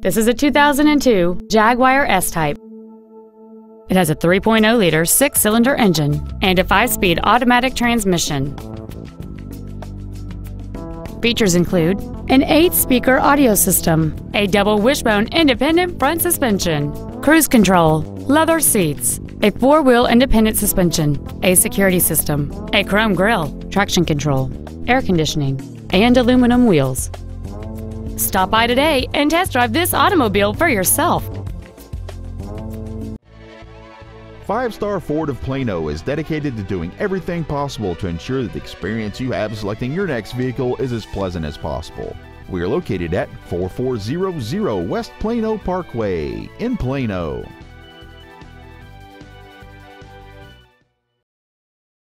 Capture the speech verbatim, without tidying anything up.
This is a two thousand two Jaguar S-Type. It has a three point oh liter six-cylinder engine and a five-speed automatic transmission. Features include an eight-speaker audio system, a double wishbone independent front suspension, cruise control, leather seats, a four-wheel independent suspension, a security system, a chrome grille, traction control, air conditioning, and aluminum wheels. Stop by today and test drive this automobile for yourself. Five Star Ford of Plano is dedicated to doing everything possible to ensure that the experience you have selecting your next vehicle is as pleasant as possible. We are located at four four zero zero West Plano Parkway in Plano.